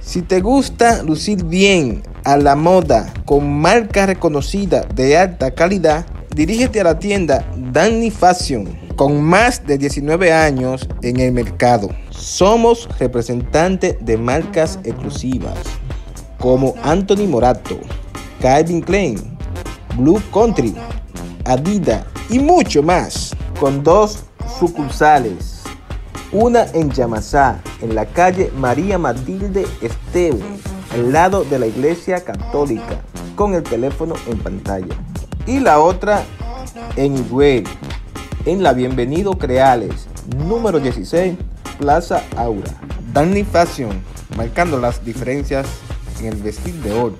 Si te gusta lucir bien a la moda con marcas reconocidas de alta calidad, dirígete a la tienda Danny Fashion, con más de 19 años en el mercado. Somos representantes de marcas exclusivas como Anthony Morato, Calvin Klein, Blue Country, Adidas y mucho más, con 2 sucursales. Una en Yamasá, en la calle María Matilde Esteve, al lado de la Iglesia Católica, con el teléfono en pantalla. Y la otra en Hui, en la Bienvenido Creales, número 16, Plaza Aura. Danny Fashion, marcando las diferencias en el vestir de hoy.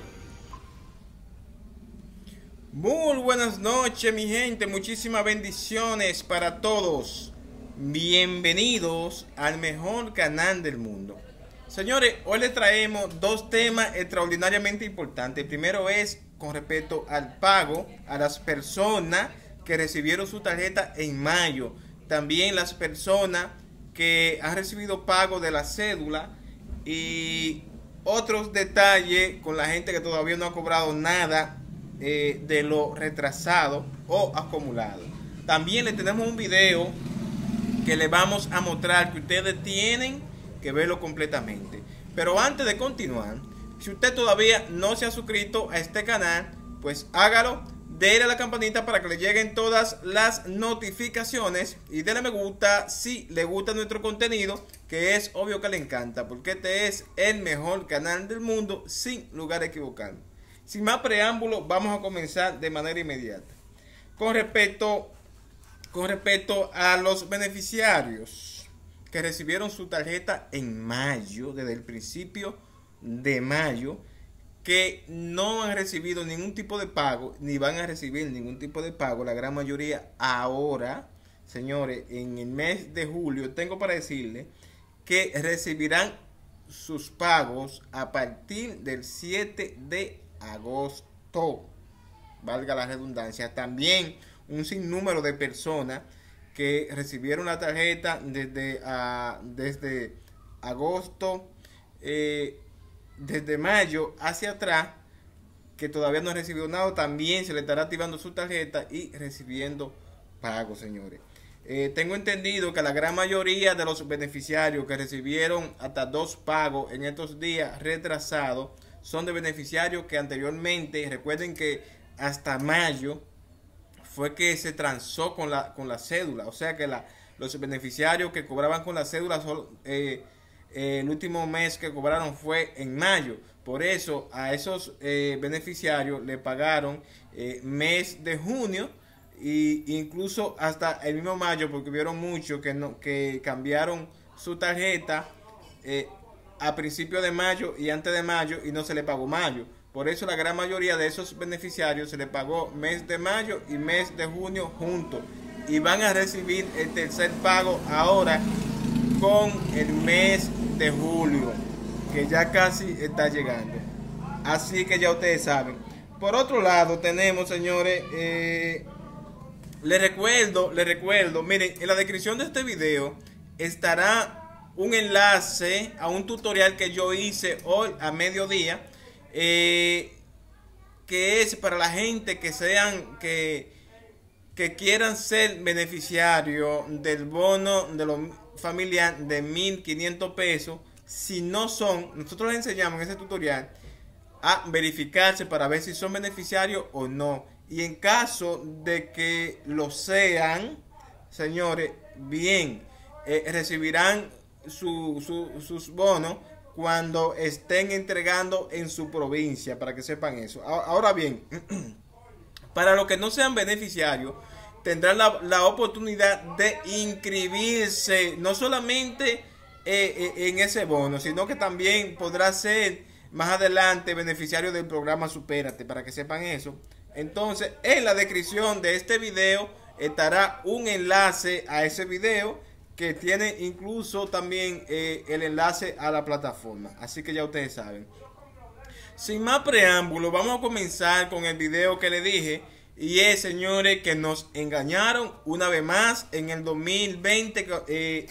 Muy buenas noches, mi gente, muchísimas bendiciones para todos. Bienvenidos al mejor canal del mundo. Señores, hoy les traemos 2 temas extraordinariamente importantes. El primero es con respecto al pago a las personas que recibieron su tarjeta en mayo. También las personas que han recibido pago de la cédula y otros detalles con la gente que todavía no ha cobrado nada de lo retrasado o acumulado. También les tenemos un video que le vamos a mostrar que ustedes tienen que verlo completamente. Pero antes de continuar, si usted todavía no se ha suscrito a este canal, pues hágalo, déle a la campanita para que le lleguen todas las notificaciones y déle me gusta si le gusta nuestro contenido, que es obvio que le encanta, porque este es el mejor canal del mundo, sin lugar a equivocar. Sin más preámbulo, vamos a comenzar de manera inmediata. Con respecto a los beneficiarios que recibieron su tarjeta en mayo, desde el principio de mayo, que no han recibido ningún tipo de pago, ni van a recibir ningún tipo de pago, la gran mayoría ahora, señores, en el mes de julio, tengo para decirles que recibirán sus pagos a partir del 7 de agosto, valga la redundancia. También un sinnúmero de personas que recibieron la tarjeta desde agosto, desde mayo hacia atrás, que todavía no han recibido nada, también se le estará activando su tarjeta y recibiendo pagos, señores. Tengo entendido que la gran mayoría de los beneficiarios que recibieron hasta 2 pagos en estos días retrasados son de beneficiarios que anteriormente, recuerden que hasta mayo, fue que se transó con la cédula, o sea que los beneficiarios que cobraban con la cédula, el último mes que cobraron fue en mayo. Por eso a esos beneficiarios le pagaron mes de junio e incluso hasta el mismo mayo, porque hubieron muchos que cambiaron su tarjeta a principio de mayo y antes de mayo y no se le pagó mayo. Por eso la gran mayoría de esos beneficiarios se les pagó mes de mayo y mes de junio juntos. Y van a recibir el tercer pago ahora con el mes de julio, que ya casi está llegando. Así que ya ustedes saben. Por otro lado tenemos, señores, les recuerdo, miren, en la descripción de este video estará un enlace a un tutorial que yo hice hoy a mediodía. Que es para la gente que quieran ser beneficiario del bono de los familiares de 1.500 pesos. Si no son, nosotros les enseñamos en ese tutorial a verificarse para ver si son beneficiarios o no. Y en caso de que lo sean, señores, bien, recibirán sus bonos cuando estén entregando en su provincia, para que sepan eso. Ahora bien, para los que no sean beneficiarios, tendrán la oportunidad de inscribirse, no solamente en ese bono, sino que también podrá ser más adelante beneficiario del programa Supérate, para que sepan eso. Entonces, en la descripción de este video estará un enlace a ese video, que tiene incluso también el enlace a la plataforma. Así que ya ustedes saben. Sin más preámbulo, vamos a comenzar con el video que le dije. Y es, señores, que nos engañaron una vez más en el 2020,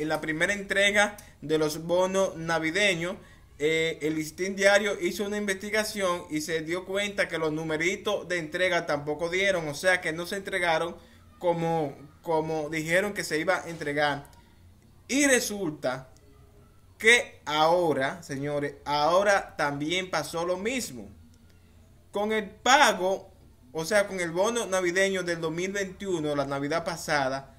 en la primera entrega de los bonos navideños. El Listín Diario hizo una investigación y se dio cuenta que los numeritos de entrega tampoco dieron, o sea que no se entregaron como dijeron que se iba a entregar. Y resulta que ahora, señores, ahora también pasó lo mismo con el pago. O sea, con el bono navideño del 2021, la Navidad pasada,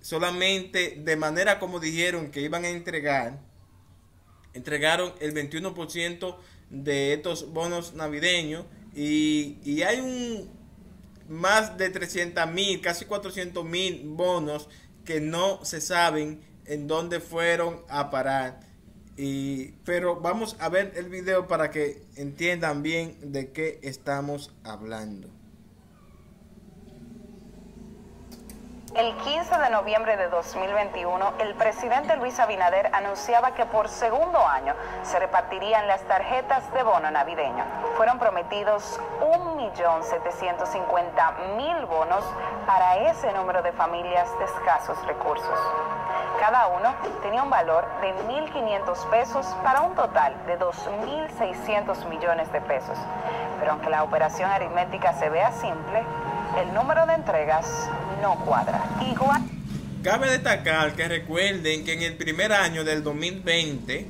solamente de manera como dijeron que iban a entregar, entregaron el 21% de estos bonos navideños y hay más de 300.000, casi 400.000 bonos que no se saben en dónde fueron a parar. Pero vamos a ver el video para que entiendan bien de qué estamos hablando. El 15 de noviembre de 2021, el presidente Luis Abinader anunciaba que por segundo año se repartirían las tarjetas de bono navideño. Fueron prometidos 1.750.000 bonos para ese número de familias de escasos recursos. Cada uno tenía un valor de 1.500 pesos para un total de 2.600 millones de pesos. Pero aunque la operación aritmética se vea simple, el número de entregas no cuadra. Igual... Cabe destacar que recuerden que en el primer año del 2020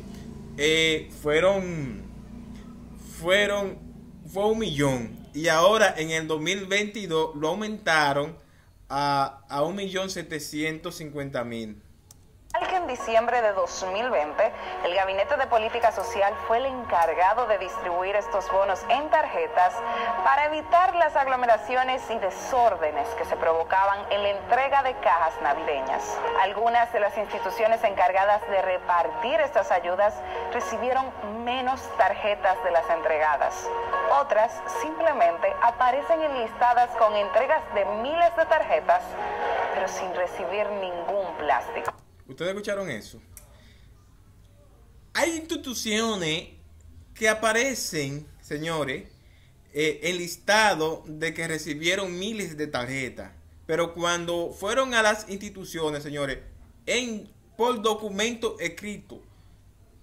fue 1.000.000 y ahora en el 2022 lo aumentaron a 1.750.000. Que en diciembre de 2020, el Gabinete de Política Social fue el encargado de distribuir estos bonos en tarjetas para evitar las aglomeraciones y desórdenes que se provocaban en la entrega de cajas navideñas. Algunas de las instituciones encargadas de repartir estas ayudas recibieron menos tarjetas de las entregadas. Otras simplemente aparecen enlistadas con entregas de miles de tarjetas, pero sin recibir ningún plástico. ¿Ustedes escucharon eso? Hay instituciones que aparecen, señores, el listado de que recibieron miles de tarjetas. Pero cuando fueron a las instituciones, señores, por documento escrito,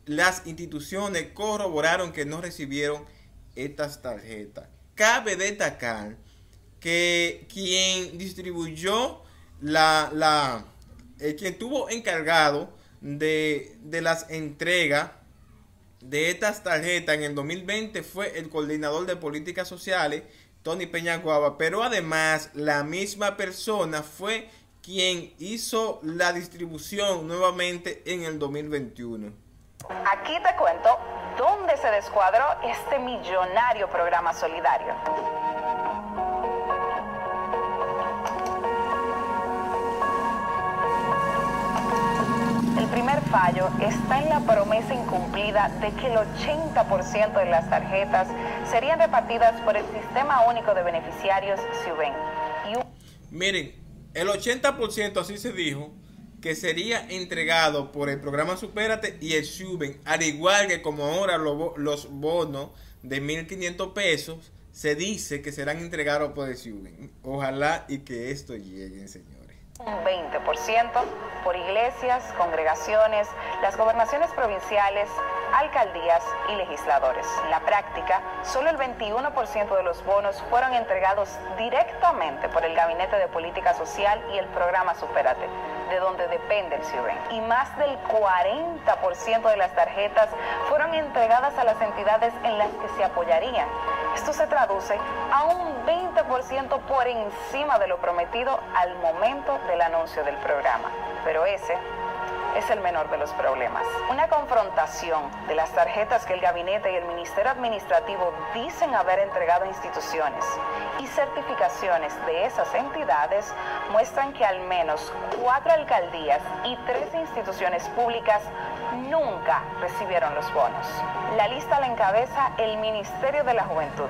las instituciones corroboraron que no recibieron estas tarjetas. Cabe destacar que quien distribuyó quien estuvo encargado de las entregas de estas tarjetas en el 2020 fue el coordinador de políticas sociales, Tony Peña Cuaba. Pero además, la misma persona fue quien hizo la distribución nuevamente en el 2021. Aquí te cuento dónde se descuadró este millonario programa solidario. El primer fallo está en la promesa incumplida de que el 80% de las tarjetas serían repartidas por el Sistema Único de Beneficiarios SIUBEN. Miren, el 80% así se dijo que sería entregado por el programa Supérate y el SIUBEN, al igual que como ahora los bonos de 1.500 pesos se dice que serán entregados por el SIUBEN. Ojalá y que esto llegue, señor. Un 20% por iglesias, congregaciones, las gobernaciones provinciales, alcaldías y legisladores. En la práctica, solo el 21% de los bonos fueron entregados directamente por el Gabinete de Política Social y el programa Supérate, de donde depende el SIUBEN. Y más del 40% de las tarjetas fueron entregadas a las entidades en las que se apoyarían. Esto se traduce a un 20% por encima de lo prometido al momento del anuncio del programa. Pero ese es el menor de los problemas. Una confrontación de las tarjetas que el Gabinete y el Ministerio Administrativo dicen haber entregado a instituciones y certificaciones de esas entidades muestran que al menos 4 alcaldías y 3 instituciones públicas nunca recibieron los bonos. La lista la encabeza el Ministerio de la Juventud,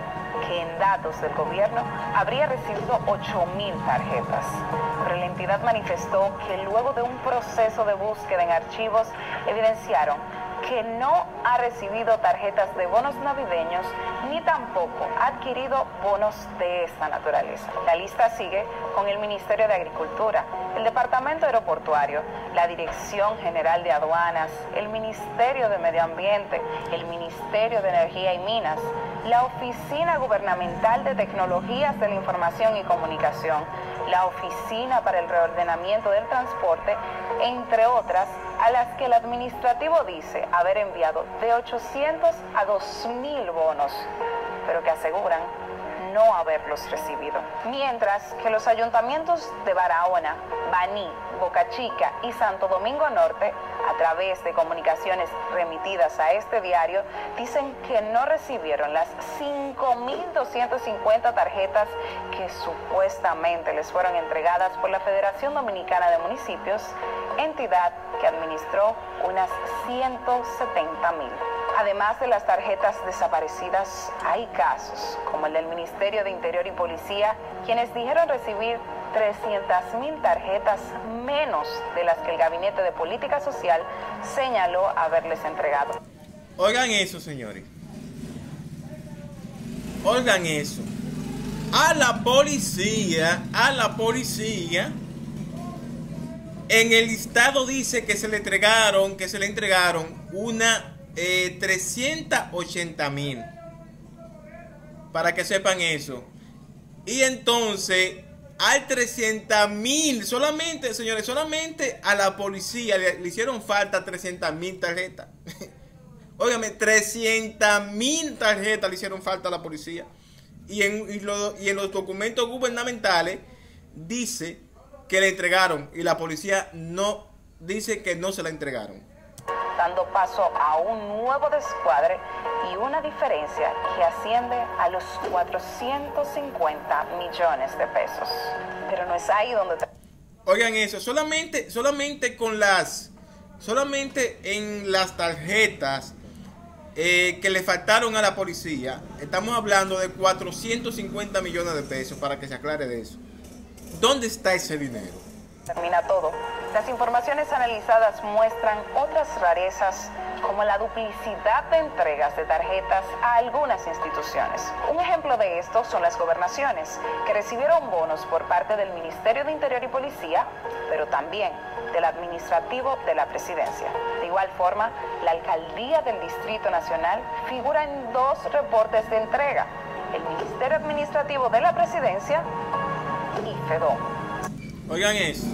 que en datos del gobierno habría recibido 8.000 tarjetas. Pero la entidad manifestó que luego de un proceso de búsqueda en archivos evidenciaron que no ha recibido tarjetas de bonos navideños ni tampoco ha adquirido bonos de esta naturaleza. La lista sigue con el Ministerio de Agricultura, el Departamento Aeroportuario, la Dirección General de Aduanas, el Ministerio de Medio Ambiente, el Ministerio de Energía y Minas, la Oficina Gubernamental de Tecnologías de la Información y Comunicación, la Oficina para el Reordenamiento del Transporte, entre otras, a las que el administrativo dice haber enviado de 800 a 2.000 bonos, pero que aseguran no haberlos recibido. Mientras que los ayuntamientos de Barahona, Baní, Boca Chica y Santo Domingo Norte, a través de comunicaciones remitidas a este diario, dicen que no recibieron las 5.250 tarjetas que supuestamente les fueron entregadas por la Federación Dominicana de Municipios, entidad que administró unas 170.000. Además de las tarjetas desaparecidas, hay casos como el del Ministerio de Interior y Policía, quienes dijeron recibir 300.000 tarjetas menos de las que el Gabinete de Política Social señaló haberles entregado. Oigan eso, señores. Oigan eso. A la policía, en el listado dice que se le entregaron una 380.000. Para que sepan eso. Y entonces hay 300.000. Solamente, señores, solamente a la policía le hicieron falta 300.000 tarjetas. Óigame, 300.000 tarjetas le hicieron falta a la policía. Y en los documentos gubernamentales dice que le entregaron. Y la policía no dice que no se la entregaron. Dando paso a un nuevo descuadre y una diferencia que asciende a los 450 millones de pesos. Pero no es ahí donde... Oigan eso, solamente en las tarjetas que le faltaron a la policía, estamos hablando de 450 millones de pesos, para que se aclare de eso. ¿Dónde está ese dinero? Termina todo. Las informaciones analizadas muestran otras rarezas como la duplicidad de entregas de tarjetas a algunas instituciones. Un ejemplo de esto son las gobernaciones, que recibieron bonos por parte del Ministerio de Interior y Policía, pero también del Administrativo de la Presidencia. De igual forma, la Alcaldía del Distrito Nacional figura en dos reportes de entrega, el Ministerio Administrativo de la Presidencia y FEDOM. Oigan eso,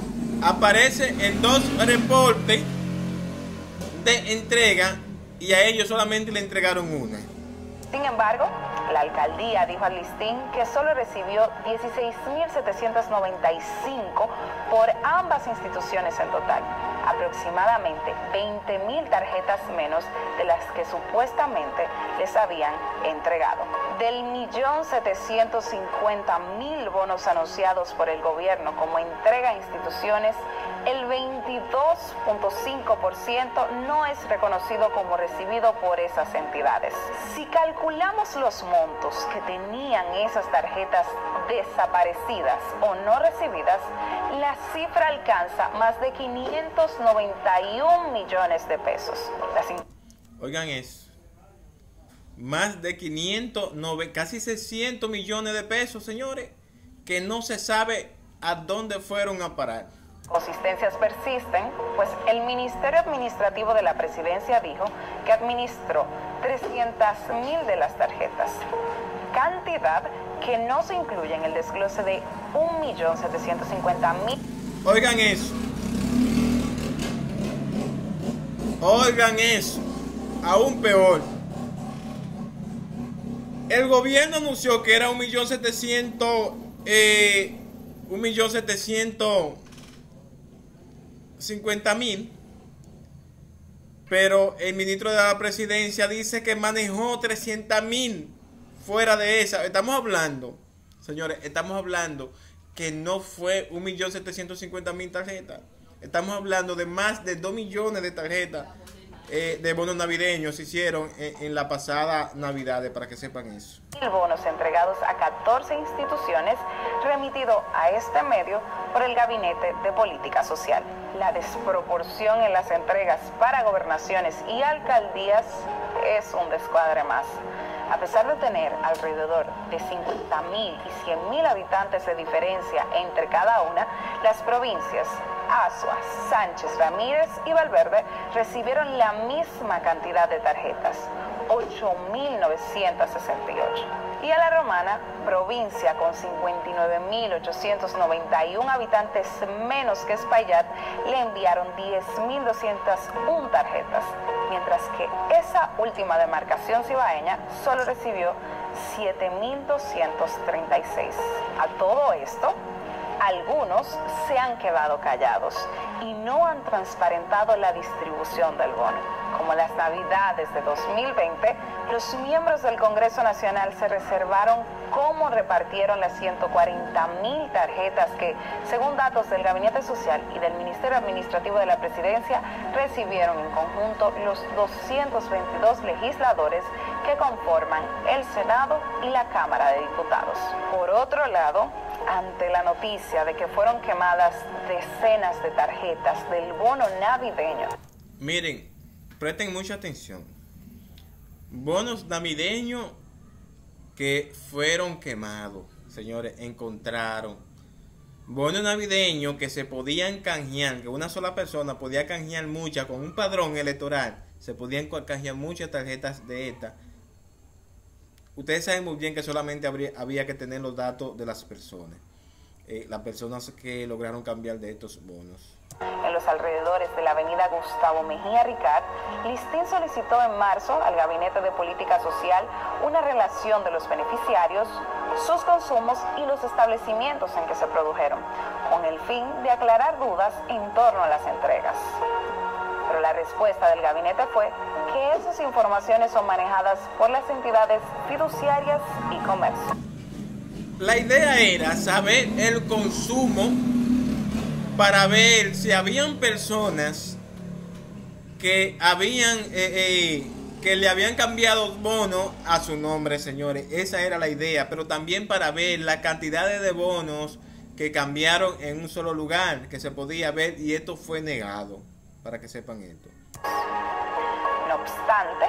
aparece en dos reportes de entrega y a ellos solamente le entregaron una. Sin embargo, la alcaldía dijo al Listín que solo recibió 16.795 por ambas instituciones en total, aproximadamente 20.000 tarjetas menos de las que supuestamente les habían entregado. Del 1.750.000 bonos anunciados por el gobierno como entrega a instituciones, el 22.5% no es reconocido como recibido por esas entidades. Si calculamos los montos que tenían esas tarjetas desaparecidas o no recibidas, la cifra alcanza más de 591 millones de pesos. Oigan eso. Más de 509, casi 600 millones de pesos, señores, que no se sabe a dónde fueron a parar. Consistencias persisten, pues el Ministerio Administrativo de la Presidencia dijo que administró 300.000 de las tarjetas, cantidad que no se incluye en el desglose de 1.750.000. Oigan eso. Oigan eso. Aún peor. El gobierno anunció que era 1.750.000, pero el ministro de la Presidencia dice que manejó 300.000 fuera de esa. Estamos hablando, señores, estamos hablando que no fue 1.750.000 tarjetas. Estamos hablando de más de 2 millones de tarjetas de bonos navideños se hicieron en la pasada Navidad, para que sepan eso. Bonos entregados a 14 instituciones, remitido a este medio por el Gabinete de Política Social. La desproporción en las entregas para gobernaciones y alcaldías es un descuadre más. A pesar de tener alrededor de 50.000 y 100.000 habitantes de diferencia entre cada una, las provincias Azua, Sánchez Ramírez y Valverde recibieron la misma cantidad de tarjetas, 8.968. Y a La Romana, provincia con 59.891 habitantes menos que Espaillat, le enviaron 10.201 tarjetas, mientras que esa última demarcación cibaeña solo recibió 7.236. A todo esto, algunos se han quedado callados y no han transparentado la distribución del bono. Como las Navidades de 2020, los miembros del Congreso Nacional se reservaron cómo repartieron las 140.000 tarjetas que, según datos del Gabinete Social y del Ministerio Administrativo de la Presidencia, recibieron en conjunto los 222 legisladores que conforman el Senado y la Cámara de Diputados. Por otro lado, ante la noticia de que fueron quemadas decenas de tarjetas del bono navideño. Miren, presten mucha atención. Bonos navideños que fueron quemados, señores, encontraron. Bonos navideños que se podían canjear, que una sola persona podía canjear muchas, con un padrón electoral, se podían canjear muchas tarjetas de estas. Ustedes saben muy bien que solamente había que tener los datos de las personas que lograron cambiar de estos bonos. En los alrededores de la avenida Gustavo Mejía Ricard, Listín solicitó en marzo al Gabinete de Política Social una relación de los beneficiarios, sus consumos y los establecimientos en que se produjeron, con el fin de aclarar dudas en torno a las entregas. Pero la respuesta del gabinete fue que esas informaciones son manejadas por las entidades fiduciarias y comercio. La idea era saber el consumo para ver si habían personas que le habían cambiado bonos a su nombre, señores. Esa era la idea, pero también para ver la cantidad de bonos que cambiaron en un solo lugar, que se podía ver, y esto fue negado. Para que sepan esto. No obstante,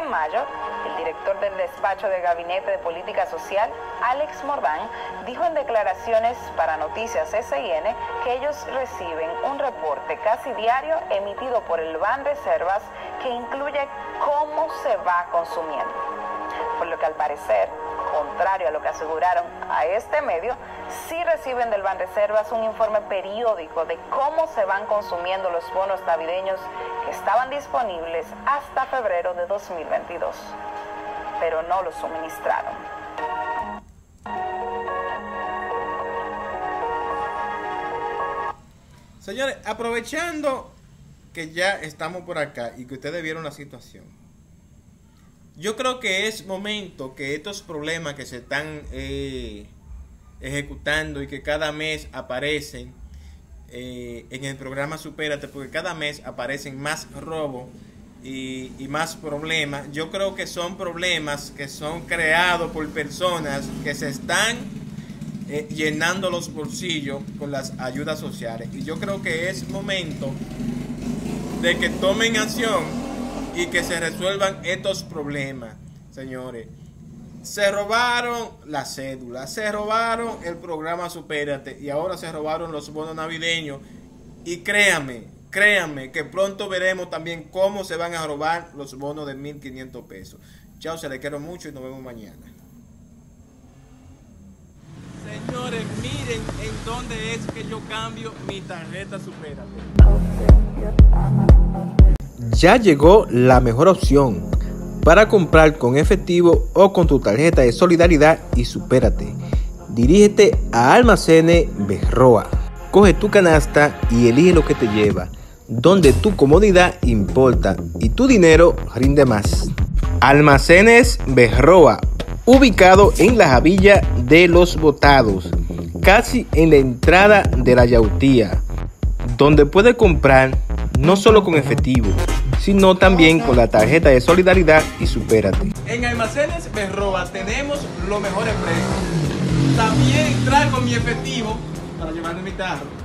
en mayo, el director del despacho del Gabinete de Política Social, Alex Morván, dijo en declaraciones para Noticias SIN que ellos reciben un reporte casi diario emitido por el Banreservas que incluye cómo se va consumiendo. Por lo que al parecer, contrario a lo que aseguraron a este medio, sí reciben del Banreservas un informe periódico de cómo se van consumiendo los bonos navideños que estaban disponibles hasta febrero de 2022, pero no los suministraron. Señores, aprovechando que ya estamos por acá y que ustedes vieron la situación, yo creo que es momento que estos problemas que se están ejecutando y que cada mes aparecen en el programa Supérate, porque cada mes aparecen más robos y más problemas. Yo creo que son problemas que son creados por personas que se están llenando los bolsillos con las ayudas sociales. Y yo creo que es momento de que tomen acción y que se resuelvan estos problemas, señores. Se robaron la cédula, se robaron el programa Supérate y ahora se robaron los bonos navideños. Y créanme que pronto veremos también cómo se van a robar los bonos de 1.500 pesos. Chao, se les quiero mucho y nos vemos mañana. Señores, miren en dónde es que yo cambio mi tarjeta Supérate. Ya llegó la mejor opción para comprar con efectivo o con tu tarjeta de solidaridad y supérate. Dirígete a Almacenes Berroa. Coge tu canasta y elige lo que te lleva, donde tu comodidad importa y tu dinero rinde más. Almacenes Berroa, ubicado en la Javilla de los Botados, casi en la entrada de la Yautía, donde puedes comprar no solo con efectivo, sino también con la tarjeta de solidaridad y Supérate. En Almacenes Berroa tenemos los mejores precios. También traigo mi efectivo para llevarme mi carro.